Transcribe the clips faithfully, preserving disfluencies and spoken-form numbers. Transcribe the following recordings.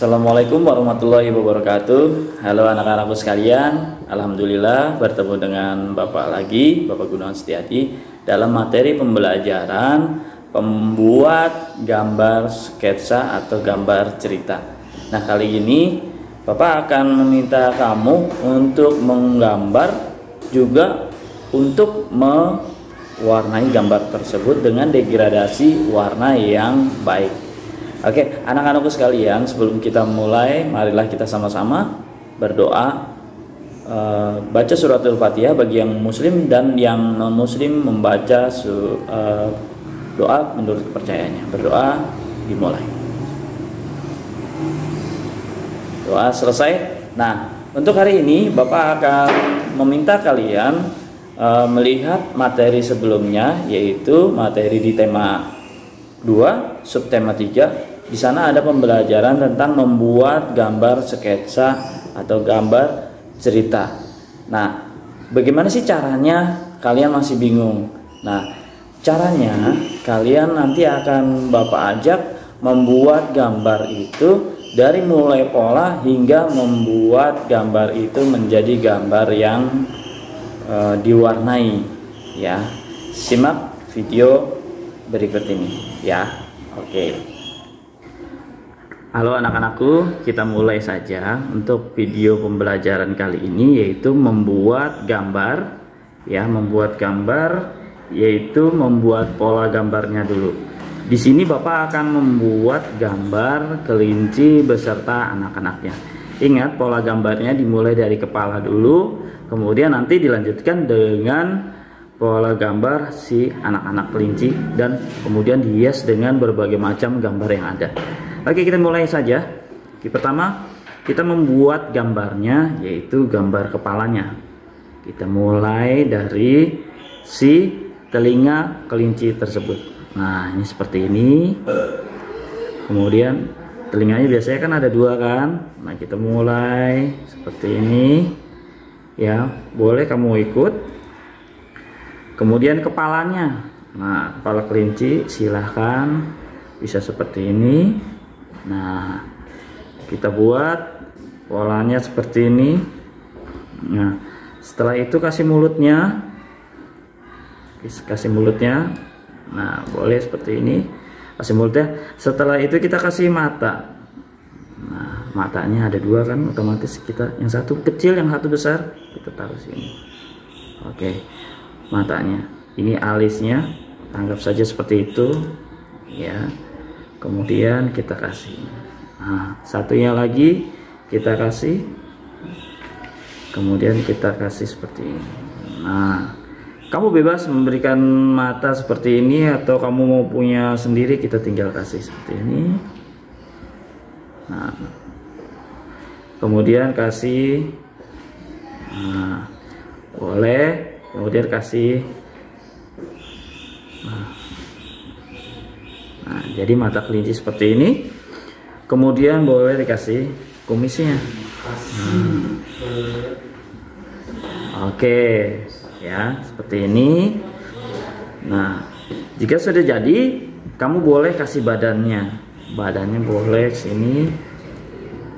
Assalamualaikum warahmatullahi wabarakatuh. Halo anak-anakku sekalian, alhamdulillah bertemu dengan Bapak lagi, Bapak Gunawan Setyadi, dalam materi pembelajaran pembuat gambar sketsa atau gambar cerita. Nah, kali ini Bapak akan meminta kamu untuk menggambar, juga untuk mewarnai gambar tersebut dengan degradasi warna yang baik. Oke, anak-anakku sekalian, sebelum kita mulai, marilah kita sama-sama berdoa, e, baca suratul Fatihah bagi yang muslim, dan yang non-muslim membaca su, e, doa menurut kepercayaannya. Berdoa dimulai. Doa selesai. Nah, untuk hari ini Bapak akan meminta kalian e, melihat materi sebelumnya, yaitu materi di tema dua, subtema tiga. Di sana ada pembelajaran tentang membuat gambar sketsa atau gambar cerita. Nah, bagaimana sih caranya? Kalian masih bingung. Nah, caranya kalian nanti akan Bapak ajak membuat gambar itu dari mulai pola hingga membuat gambar itu menjadi gambar yang e, diwarnai. Ya, simak video berikut ini. Ya, oke. Okay. Halo anak-anakku, kita mulai saja untuk video pembelajaran kali ini, yaitu membuat gambar, ya, membuat gambar, yaitu membuat pola gambarnya dulu. Di sini Bapak akan membuat gambar kelinci beserta anak-anaknya. Ingat, pola gambarnya dimulai dari kepala dulu, kemudian nanti dilanjutkan dengan pola gambar si anak-anak kelinci, dan kemudian dihias dengan berbagai macam gambar yang ada. Oke, kita mulai saja. Yang pertama, kita membuat gambarnya, yaitu gambar kepalanya. Kita mulai dari si telinga kelinci tersebut. Nah, ini seperti ini. Kemudian telinganya biasanya kan ada dua kan. Nah, kita mulai seperti ini. Ya, boleh kamu ikut. Kemudian kepalanya, nah, kepala kelinci silahkan bisa seperti ini. Nah, kita buat polanya seperti ini. Nah, setelah itu kasih mulutnya, kasih mulutnya. Nah, boleh seperti ini, kasih mulutnya. Setelah itu kita kasih mata. Nah, matanya ada dua kan, otomatis kita yang satu kecil, yang satu besar, kita taruh sini. Oke. Matanya, ini alisnya, anggap saja seperti itu, ya. Kemudian kita kasih, nah, satunya lagi kita kasih, kemudian kita kasih seperti ini. Nah, kamu bebas memberikan mata seperti ini, atau kamu mau punya sendiri, kita tinggal kasih seperti ini. Nah, kemudian kasih, nah, boleh. Kemudian kasih, nah. Nah, jadi mata kelinci seperti ini. Kemudian boleh dikasih kumisnya. Hmm. Oke, ya, seperti ini. Nah, jika sudah jadi, kamu boleh kasih badannya. Badannya boleh sini,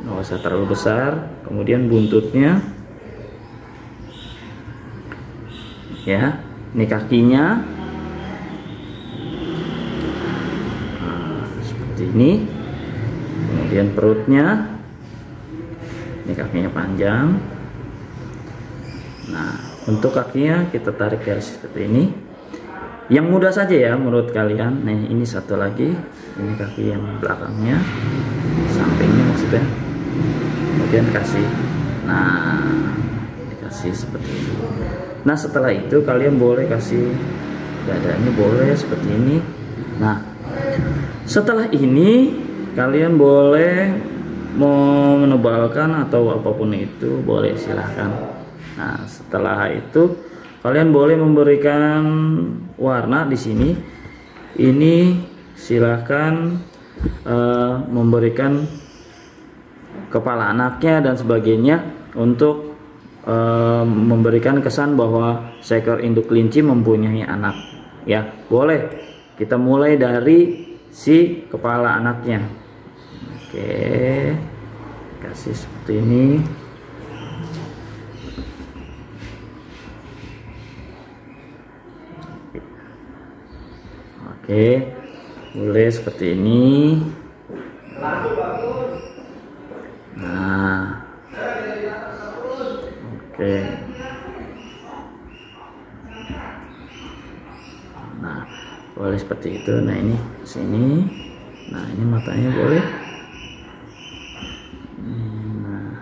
nggak usah terlalu besar. Kemudian buntutnya. Ya, ini kakinya, nah, seperti ini. Kemudian perutnya, ini kakinya panjang. Nah, untuk kakinya kita tarik garis seperti ini. Yang mudah saja ya menurut kalian. Nih, ini satu lagi, ini kaki yang belakangnya, sampingnya maksudnya. Kemudian kasih, nah, dikasih seperti ini. Nah, setelah itu kalian boleh kasih dadanya, boleh seperti ini. Nah, setelah ini kalian boleh mau menebalkan atau apapun itu, boleh silahkan. Nah, setelah itu kalian boleh memberikan warna di sini. Ini silahkan uh, memberikan kepala anaknya dan sebagainya untuk Uh, memberikan kesan bahwa seekor induk kelinci mempunyai anak. Ya, boleh. Kita mulai dari si kepala anaknya. Oke, Oke, kasih seperti ini. Oke, mulai seperti ini. Nah, oke. Nah, boleh seperti itu. Nah, ini sini. Nah, ini matanya boleh. Nah,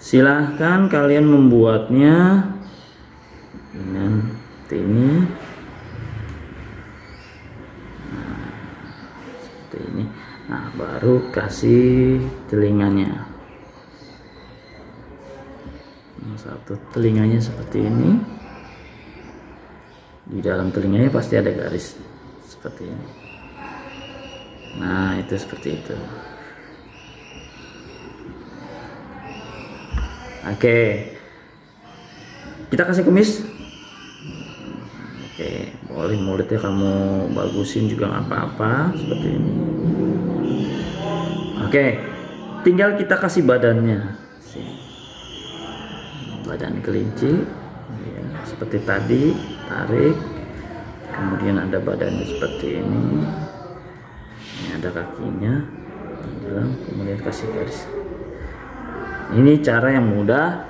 silahkan kalian membuatnya dengan ini. Nah, seperti ini. Nah, baru kasih telinganya. Satu telinganya seperti ini. Di dalam telinganya pasti ada garis seperti ini. Nah, itu seperti itu. Oke, kita kasih kumis. Oke, boleh mulutnya kamu bagusin juga nggak apa-apa seperti ini. Oke, tinggal kita kasih badannya, badan kelinci ya, seperti tadi, tarik, kemudian ada badannya seperti ini, ini ada kakinya, kemudian kasih garis. Ini cara yang mudah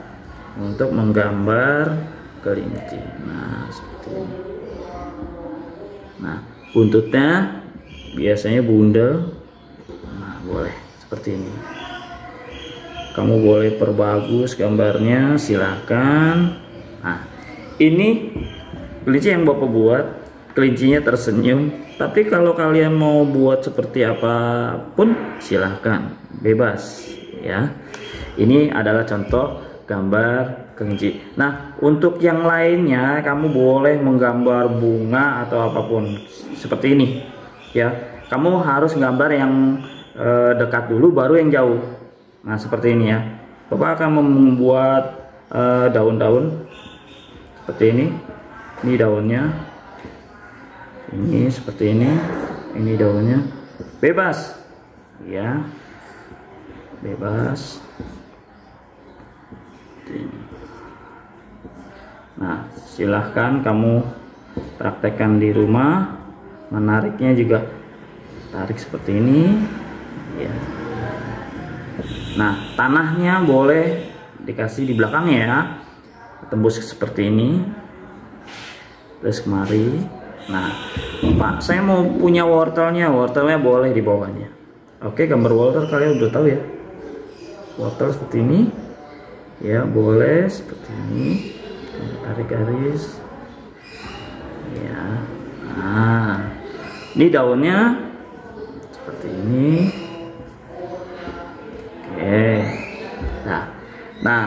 untuk menggambar kelinci. Nah, seperti ini. Nah, buntutnya biasanya bundel. Nah, boleh seperti ini. Kamu boleh perbagus gambarnya, silahkan. Nah, ini kelinci yang bapak buat, kelincinya tersenyum. Tapi kalau kalian mau buat seperti apapun, silahkan, bebas ya. Ini adalah contoh gambar kelinci. Nah, untuk yang lainnya kamu boleh menggambar bunga atau apapun seperti ini ya. Kamu harus gambar yang eh, dekat dulu, baru yang jauh. Nah, seperti ini ya. Bapak akan membuat daun-daun seperti ini. Ini daunnya. Ini seperti ini. Ini daunnya. Bebas. Ya. Bebas. Nah, silahkan kamu praktekkan di rumah. Menariknya juga tarik seperti ini. Ya. Nah, tanahnya boleh dikasih di belakangnya ya, tembus seperti ini, terus kemari. Nah, Pak, saya mau punya wortelnya, wortelnya boleh di bawahnya. Oke, gambar wortel kalian udah tahu ya, wortel seperti ini, ya boleh seperti ini, tarik garis, ya. Nah, ini daunnya seperti ini. Nah, nah,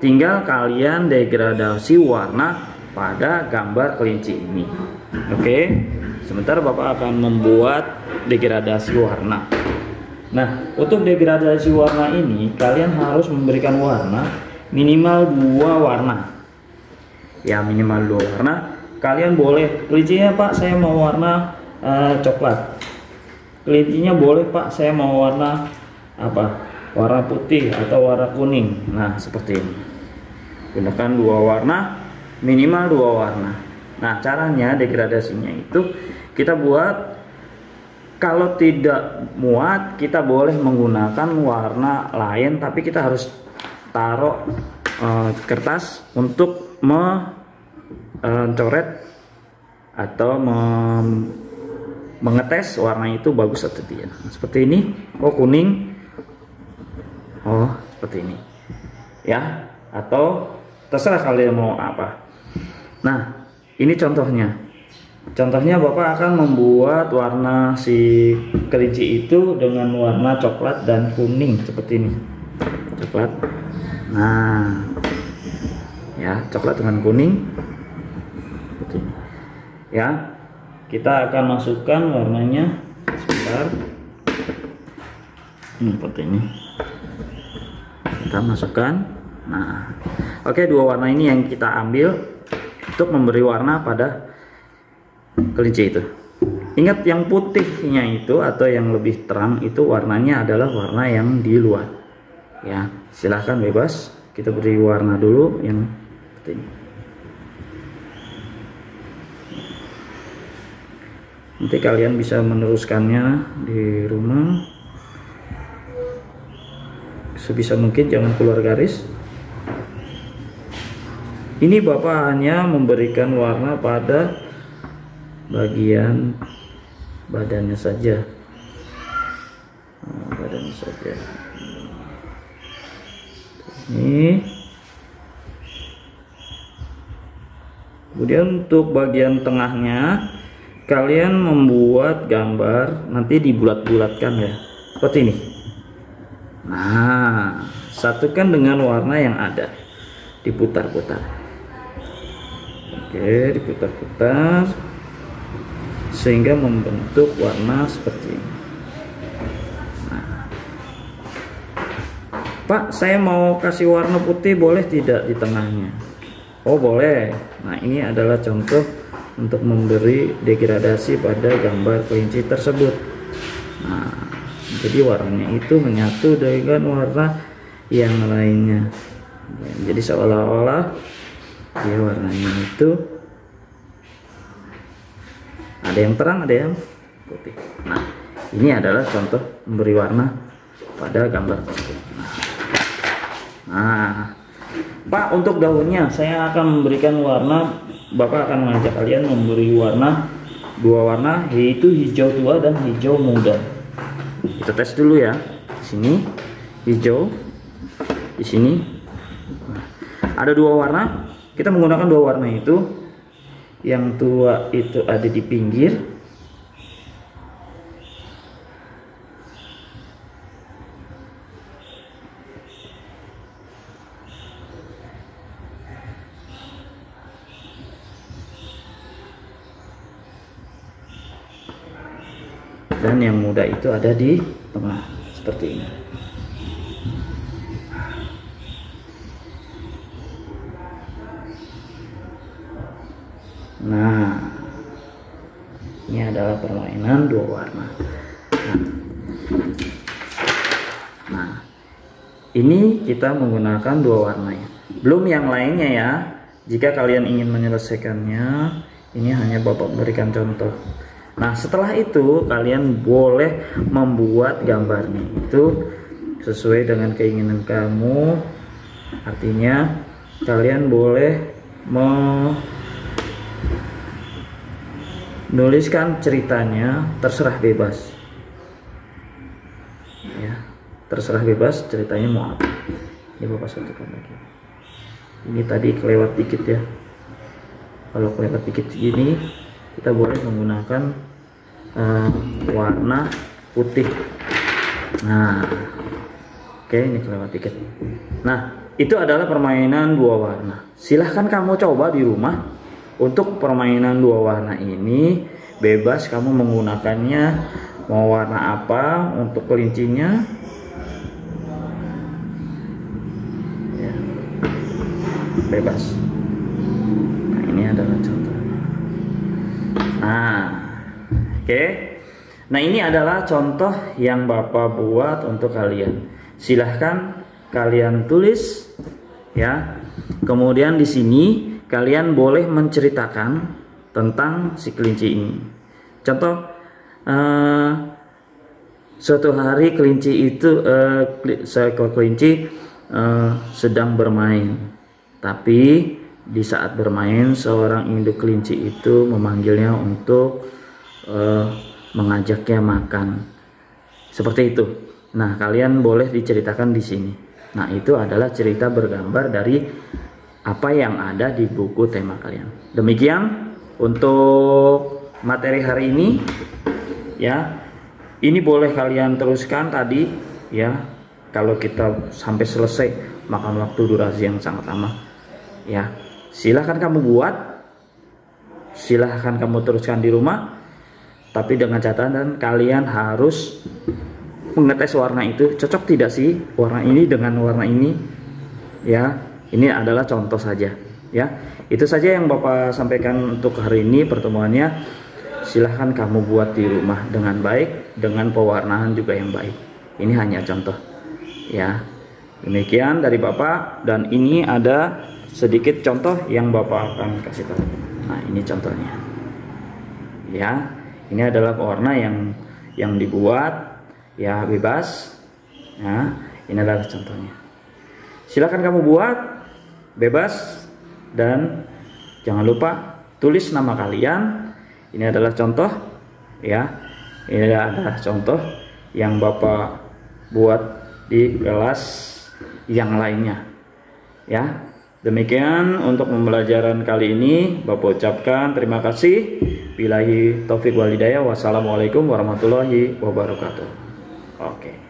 tinggal kalian degradasi warna pada gambar kelinci ini. Oke, sebentar bapak akan membuat degradasi warna. Nah, untuk degradasi warna ini kalian harus memberikan warna minimal dua warna. Ya, minimal dua warna. Kalian boleh kelincinya, Pak, saya mau warna uh, coklat. Kelincinya boleh, Pak, saya mau warna apa? Warna putih atau warna kuning. Nah, seperti ini. Gunakan dua warna, minimal dua warna. Nah, caranya degradasinya itu kita buat, kalau tidak muat kita boleh menggunakan warna lain, tapi kita harus taruh uh, kertas untuk mencoret atau mem mengetes warna itu bagus atau tidak. Nah, seperti ini. Oh, kuning. Oh, seperti ini ya, atau terserah kalian mau apa. Nah, ini contohnya. Contohnya bapak akan membuat warna si kelinci itu dengan warna coklat dan kuning seperti ini. Coklat. Nah, ya, coklat dengan kuning seperti ini. Ya, kita akan masukkan warnanya sebentar. Hmm, seperti ini. Kita masukkan. Nah, oke, okay, dua warna ini yang kita ambil untuk memberi warna pada kelinci itu. Ingat, yang putihnya itu atau yang lebih terang itu warnanya adalah warna yang di luar. Ya, silahkan bebas. Kita beri warna dulu yang penting. Nanti kalian bisa meneruskannya di rumah. Sebisa mungkin jangan keluar garis. Ini Bapak hanya memberikan warna pada bagian badannya saja. Nah, badannya saja. Ini. Kemudian untuk bagian tengahnya kalian membuat gambar, nanti dibulat-bulatkan ya, seperti ini. Nah, satukan dengan warna yang ada, diputar-putar. Oke, diputar-putar sehingga membentuk warna seperti ini. Nah. Pak, saya mau kasih warna putih, boleh tidak di tengahnya? Oh, boleh. Nah, ini adalah contoh untuk memberi degradasi pada gambar kelinci tersebut. Nah, jadi warnanya itu menyatu dengan warna yang lainnya. Jadi seolah-olah ya warnanya itu ada yang terang, ada yang putih. Nah, ini adalah contoh memberi warna pada gambar tersebut. Nah, nah Pak, untuk daunnya saya akan memberikan warna. Bapak akan mengajak kalian memberi warna dua warna, yaitu hijau tua dan hijau muda. Kita tes dulu ya. Di sini hijau, di sini ada dua warna. Kita menggunakan dua warna itu. Yang tua itu ada di pinggir. Dan yang muda itu ada di tengah seperti ini. Nah, ini adalah permainan dua warna. Nah, nah ini kita menggunakan dua warnanya. Belum yang lainnya ya. Jika kalian ingin menyelesaikannya, ini hanya Bapak memberikan contoh. Nah, setelah itu kalian boleh membuat gambarnya itu sesuai dengan keinginan kamu. Artinya kalian boleh menuliskan ceritanya, terserah bebas. Ya, terserah bebas ceritanya mau apa. Ini Bapak satukan lagi. Ini tadi kelewat dikit ya. Kalau kelewat dikit gini, kita boleh menggunakan uh, warna putih. Nah, oke, ini kelewat dikit. Nah, itu adalah permainan dua warna. Silahkan kamu coba di rumah. Untuk permainan dua warna ini bebas kamu menggunakannya mau warna apa untuk kelincinya. Ya, bebas. Nah, ini adalah contoh. Nah, oke. Okay. Nah, ini adalah contoh yang Bapak buat untuk kalian. Silahkan kalian tulis, ya. Kemudian di sini kalian boleh menceritakan tentang si kelinci ini. Contoh, eh, suatu hari kelinci itu, eh, seekor kelinci eh, sedang bermain, tapi di saat bermain seorang induk kelinci itu memanggilnya untuk uh, mengajaknya makan. Seperti itu. Nah, kalian boleh diceritakan di sini. Nah, itu adalah cerita bergambar dari apa yang ada di buku tema kalian. Demikian untuk materi hari ini ya. Ini boleh kalian teruskan tadi ya. Kalau kita sampai selesai makan waktu durasi yang sangat lama ya. Silahkan kamu buat, silahkan kamu teruskan di rumah, tapi dengan catatan kalian harus mengetes warna itu cocok tidak sih warna ini dengan warna ini ya. Ini adalah contoh saja ya. Itu saja yang Bapak sampaikan untuk hari ini pertemuannya. silahkan kamu buat di rumah dengan baik, dengan pewarnaan juga yang baik. Ini hanya contoh ya. Demikian dari Bapak, dan ini ada sedikit contoh yang Bapak akan kasih tahu. Nah, ini contohnya ya. Ini adalah pewarna yang yang dibuat ya bebas. Nah, ini adalah contohnya. Silahkan kamu buat bebas, dan jangan lupa tulis nama kalian. Ini adalah contoh ya. Ini adalah contoh yang Bapak buat di kelas yang lainnya ya. Demikian untuk pembelajaran kali ini. Bapak ucapkan terima kasih. Billahi taufiq wal hidayah. Wassalamualaikum warahmatullahi wabarakatuh. Oke.